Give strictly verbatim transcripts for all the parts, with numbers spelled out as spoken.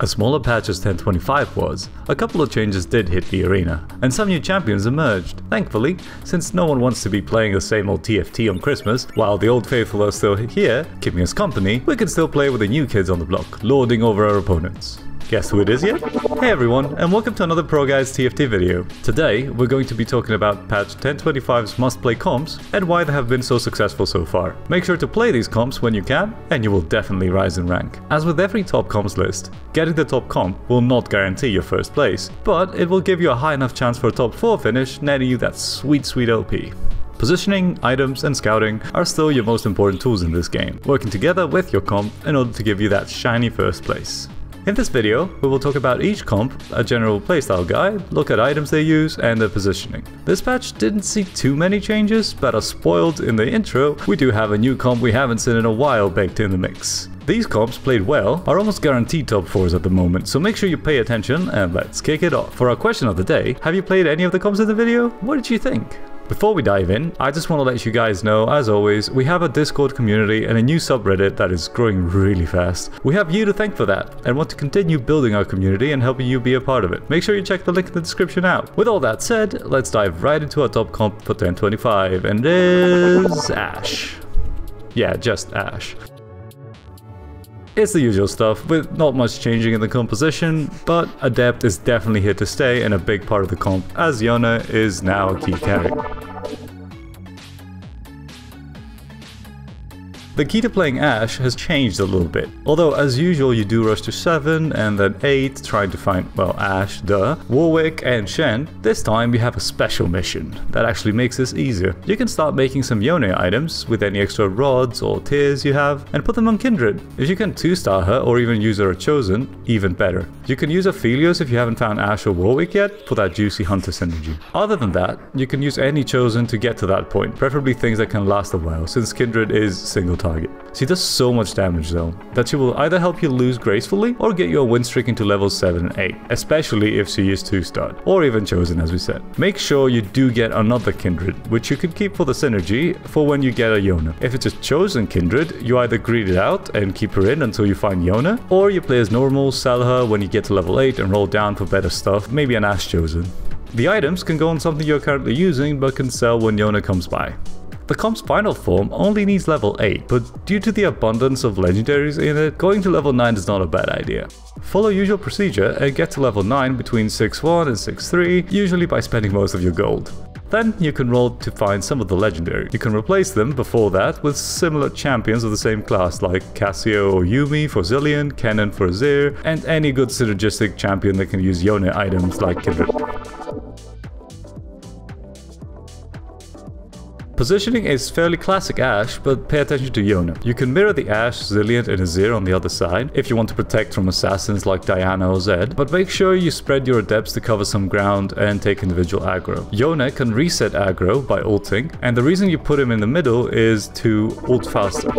A smaller patch as ten twenty-five was, a couple of changes did hit the arena, and some new champions emerged, thankfully, since no one wants to be playing the same old T F T on Christmas. While the old faithful are still here, keeping us company, we can still play with the new kids on the block, lording over our opponents. Guess who it is yet? Hey everyone, and welcome to another ProGuides T F T video. Today, we're going to be talking about patch ten twenty-five's must-play comps and why they have been so successful so far. Make sure to play these comps when you can, and you will definitely rise in rank. As with every top comps list, getting the top comp will not guarantee your first place, but it will give you a high enough chance for a top four finish, netting you that sweet, sweet L P. Positioning, items, and scouting are still your most important tools in this game, working together with your comp in order to give you that shiny first place. In this video, we will talk about each comp, a general playstyle guide, look at items they use, and their positioning. This patch didn't see too many changes, but as spoiled in the intro, we do have a new comp we haven't seen in a while baked in the mix. These comps, played well, are almost guaranteed top fours at the moment, so make sure you pay attention and let's kick it off. For our question of the day, have you played any of the comps in the video? What did you think? Before we dive in, I just want to let you guys know, as always, we have a Discord community and a new subreddit that is growing really fast. We have you to thank for that, and want to continue building our community and helping you be a part of it. Make sure you check the link in the description out. With all that said, let's dive right into our top comp for ten twenty-five, and it is Ashe. Yeah, just Ashe. It's the usual stuff, with not much changing in the composition, but Adept is definitely here to stay and a big part of the comp, as Yona is now a key carry. The key to playing Ashe has changed a little bit, although as usual you do rush to seven and then eight trying to find, well, Ashe, duh, Warwick and Shen. This time we have a special mission that actually makes this easier. You can start making some Yone items with any extra rods or tears you have and put them on Kindred. If you can two star her or even use her at Chosen, even better. You can use Aphelios if you haven't found Ashe or Warwick yet for that juicy hunter synergy. Other than that, you can use any Chosen to get to that point, preferably things that can last a while since Kindred is single time. Target. She does so much damage though, that she will either help you lose gracefully or get your win streak into levels seven and eight, especially if she is two starred, or even Chosen as we said. Make sure you do get another Kindred, which you can keep for the synergy for when you get a Yona. If it's a Chosen Kindred, you either greed it out and keep her in until you find Yona, or you play as normal, sell her when you get to level eight and roll down for better stuff, maybe an Ashe Chosen. The items can go on something you're currently using but can sell when Yona comes by. The comp's final form only needs level eight, but due to the abundance of legendaries in it, going to level nine is not a bad idea. Follow usual procedure and get to level nine between six one and six three, usually by spending most of your gold. Then you can roll to find some of the legendary. You can replace them before that with similar champions of the same class like Cassio or Yumi for Zilean, Kennen for Azir, and any good synergistic champion that can use Yone items like Kindred. Positioning is fairly classic Ashe, but pay attention to Yona. You can mirror the Ashe, Zilean and Azir on the other side if you want to protect from assassins like Diana or Zed, but make sure you spread your adepts to cover some ground and take individual aggro. Yona can reset aggro by ulting, and the reason you put him in the middle is to ult faster.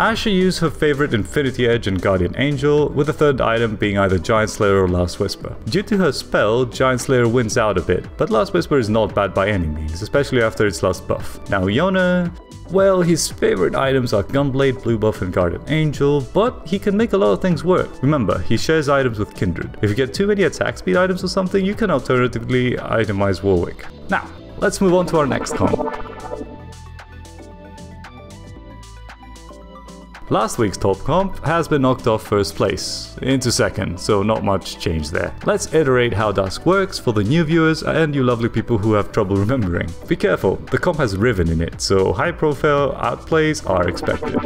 Ashe used her favorite Infinity Edge and Guardian Angel, with the third item being either Giant Slayer or Last Whisper. Due to her spell, Giant Slayer wins out a bit, but Last Whisper is not bad by any means, especially after its last buff. Now Yona, well, his favorite items are Gunblade, Blue Buff and Guardian Angel, but he can make a lot of things work. Remember, he shares items with Kindred. If you get too many attack speed items or something, you can alternatively itemize Warwick. Now, let's move on to our next comp. Last week's top comp has been knocked off first place into second, so not much change there. Let's iterate how Dusk works for the new viewers and you lovely people who have trouble remembering. Be careful, the comp has Riven in it, so high profile outplays are expected.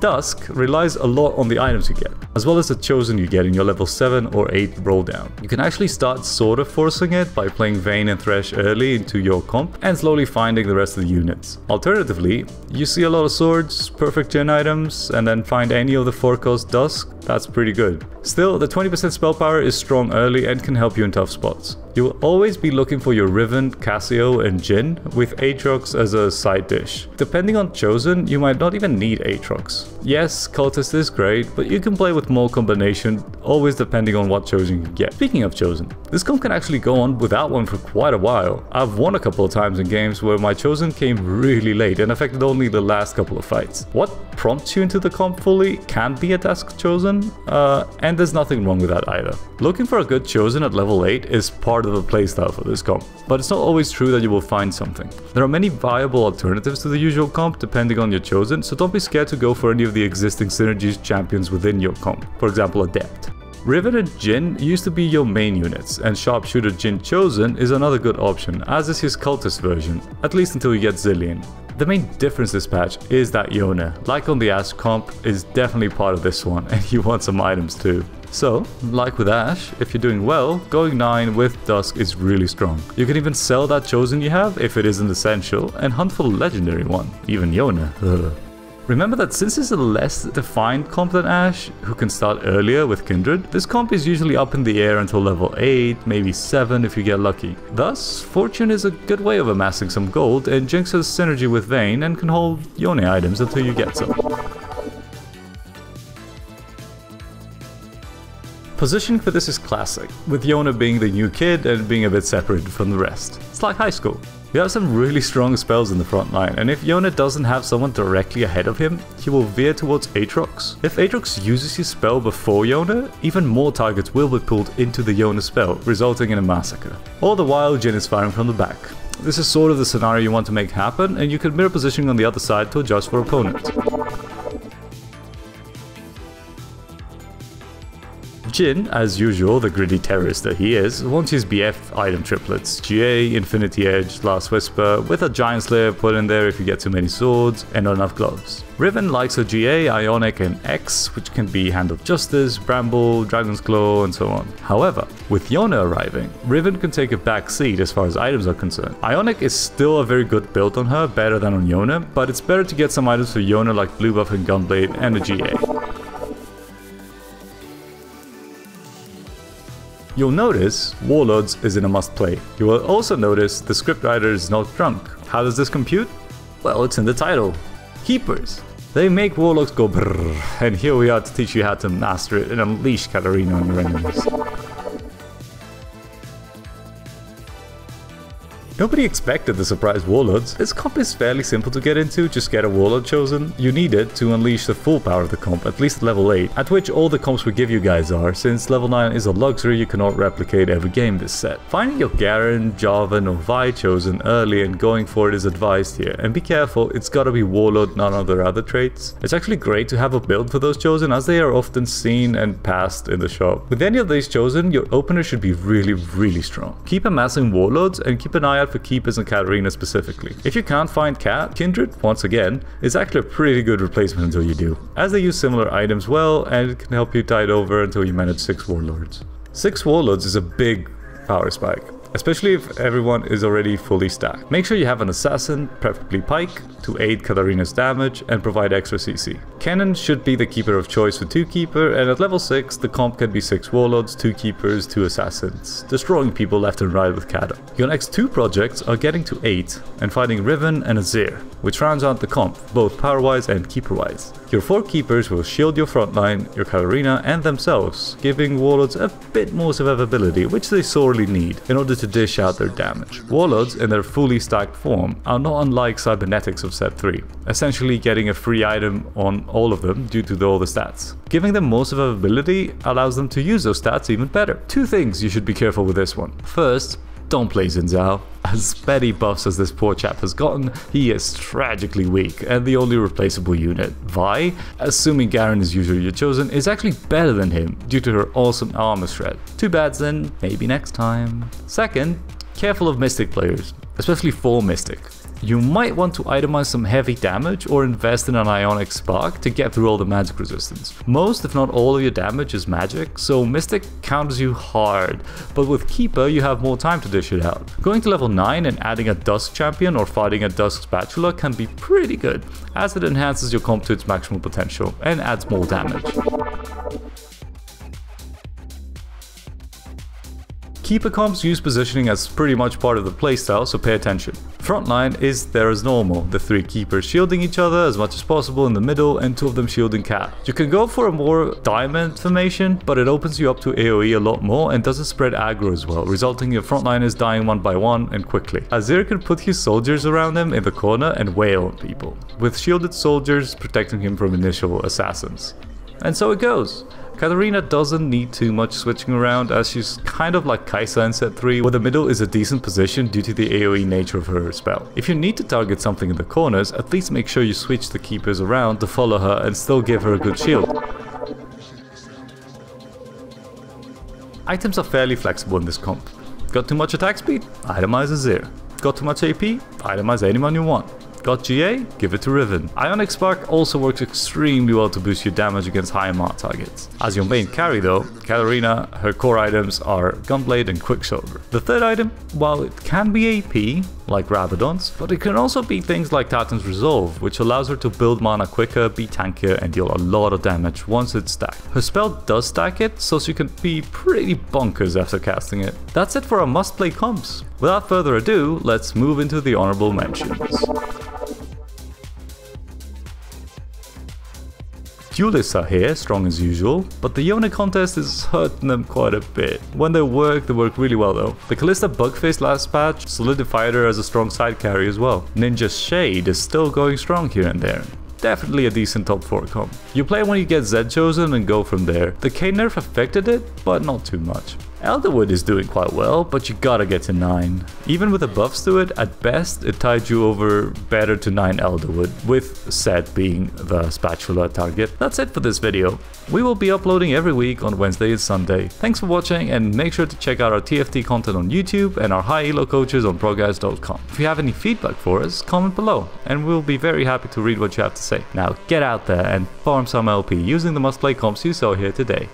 Dusk relies a lot on the items you get, as well as the Chosen you get in your level seven or eight roll down. You can actually start sort of forcing it by playing Vayne and Thresh early into your comp and slowly finding the rest of the units. Alternatively, you see a lot of swords, perfect Jhin items, and then find any of the four cost Dusk, that's pretty good. Still, the twenty percent spell power is strong early and can help you in tough spots. You'll always be looking for your Riven, Cassio and Jhin, with Aatrox as a side dish. Depending on Chosen, you might not even need Aatrox. Yes, Cultist is great, but you can play with more combination, always depending on what Chosen you get. Speaking of Chosen, this comp can actually go on without one for quite a while. I've won a couple of times in games where my Chosen came really late and affected only the last couple of fights. What prompts you into the comp fully can be a task Chosen, uh, and there's nothing wrong with that either. Looking for a good Chosen at level eight is part of the playstyle for this comp, but it's not always true that you will find something. There are many viable alternatives to the usual comp depending on your Chosen, so don't be scared to go for any of the existing synergies champions within your comp, for example Adept. Riven and Jhin used to be your main units, and Sharpshooter Jhin Chosen is another good option, as is his Cultist version, at least until you get Zilean. The main difference this patch is that Yona, like on the Ashe comp, is definitely part of this one, and you want some items too. So, like with Ashe, if you're doing well, going nine with Dusk is really strong. You can even sell that Chosen you have if it isn't essential, and hunt for a legendary one, even Yona. Ugh. Remember that since it's a less defined comp than Ashe, who can start earlier with Kindred, this comp is usually up in the air until level eight, maybe seven if you get lucky. Thus, Fortune is a good way of amassing some gold, and Jinx has synergy with Vayne and can hold Yone items until you get some. Positioning for this is classic, with Yona being the new kid and being a bit separated from the rest. It's like high school. You have some really strong spells in the front line, and if Yona doesn't have someone directly ahead of him, he will veer towards Aatrox. If Aatrox uses his spell before Yona, even more targets will be pulled into the Yona spell, resulting in a massacre. All the while, Jhin is firing from the back. This is sort of the scenario you want to make happen, and you can mirror positioning on the other side to adjust for opponent. Jhin, as usual, the gritty terrorist that he is, wants his B F item triplets, G A, Infinity Edge, Last Whisper, with a Giant Slayer put in there if you get too many swords, and not enough gloves. Riven likes a G A, Ionic and X, which can be Hand of Justice, Bramble, Dragon's Claw and so on. However, with Yona arriving, Riven can take a back seat as far as items are concerned. Ionic is still a very good build on her, better than on Yona, but it's better to get some items for Yona like Blue Buff and Gunblade and a G A. You'll notice Warlords is in a must play. You will also notice the scriptwriter is not drunk. How does this compute? Well, it's in the title. Keepers. They make Warlocks go brrrr, and here we are to teach you how to master it and unleash Katarina on your enemies. Nobody expected the surprise Warlords. This comp is fairly simple to get into, just get a Warlord Chosen. You need it to unleash the full power of the comp, at least level eight, at which all the comps we give you guys are, since level nine is a luxury you cannot replicate every game this set. Finding your Garen, Jarvan or Vi Chosen early and going for it is advised here, and be careful, it's gotta be Warlord, none of their other traits. It's actually great to have a build for those Chosen, as they are often seen and passed in the shop. With any of these Chosen, your opener should be really, really strong. Keep amassing Warlords and keep an eye out for Keepers and Katarina specifically. If you can't find Cat, Kindred, once again, is actually a pretty good replacement until you do, as they use similar items well and it can help you tide over until you manage six Warlords. six Warlords is a big power spike, especially if everyone is already fully stacked. Make sure you have an Assassin, preferably Pike, to aid Katarina's damage and provide extra C C. Cannon should be the Keeper of choice for two Keeper, and at level six the comp can be six Warlords, two Keepers, two Assassins, destroying people left and right with Kata. Your next two projects are getting to eight and fighting Riven and Azir, which rounds out the comp, both power-wise and keeper-wise. Your four Keepers will shield your frontline, your Katarina and themselves, giving Warlords a bit more survivability, which they sorely need in order to to dish out their damage. Warlords in their fully stacked form are not unlike Cybernetics of set three, essentially getting a free item on all of them due to the, all the stats. Giving them more survivability allows them to use those stats even better. Two things you should be careful with this one. First, don't play Xin Zhao. As petty buffs as this poor chap has gotten, he is tragically weak, and the only replaceable unit, Vi, assuming Garen is usually your Chosen, is actually better than him due to her awesome armor shred. Too bad then, maybe next time. Second, careful of Mystic players, especially for Mystic. You might want to itemize some heavy damage or invest in an Ionic Spark to get through all the magic resistance. Most if not all of your damage is magic, so Mystic counters you hard, but with Keeper you have more time to dish it out. Going to level nine and adding a Dusk champion or fighting a Dusk spatula can be pretty good, as it enhances your comp to its maximum potential and adds more damage. Keeper comps use positioning as pretty much part of the playstyle, so pay attention. Frontline is there as normal, the three Keepers shielding each other as much as possible in the middle and two of them shielding Cat. You can go for a more diamond formation, but it opens you up to AoE a lot more and doesn't spread aggro as well, resulting in your frontliners dying one by one and quickly. Azir can put his soldiers around him in the corner and wail on people, with shielded soldiers protecting him from initial assassins. And so it goes. Katarina doesn't need too much switching around as she's kind of like Kai'Sa in set three, where the middle is a decent position due to the AoE nature of her spell. If you need to target something in the corners, at least make sure you switch the Keepers around to follow her and still give her a good shield. Items are fairly flexible in this comp. Got too much attack speed? Itemize Azir. Got too much A P? Itemize anyone you want. Got G A? Give it to Riven. Ionic Spark also works extremely well to boost your damage against high M R targets. As your main carry though, Katarina, her core items are Gunblade and Quicksilver. The third item, while it can be A P, like Rabadon's, but it can also be things like Titan's Resolve, which allows her to build mana quicker, be tankier and deal a lot of damage once it's stacked. Her spell does stack it, so she can be pretty bonkers after casting it. That's it for our must-play comps. Without further ado, let's move into the honorable mentions. Duelists are here, strong as usual, but the Yone contest is hurting them quite a bit. When they work, they work really well though. The Callista Bugface last patch solidified her as a strong side carry as well. Ninja Shade is still going strong here and there. Definitely a decent top four comp. You play when you get Zed chosen and go from there. The K nerf affected it, but not too much. Elderwood is doing quite well, but you gotta get to nine. Even with the buffs to it, at best it tied you over better to nine Elderwood, with Zed being the spatula target. That's it for this video. We will be uploading every week on Wednesday and Sunday. Thanks for watching and make sure to check out our T F T content on YouTube and our high elo coaches on ProGuides dot com. If you have any feedback for us, comment below and we'll be very happy to read what you have to say. Now get out there and farm some L P using the must play comps you saw here today.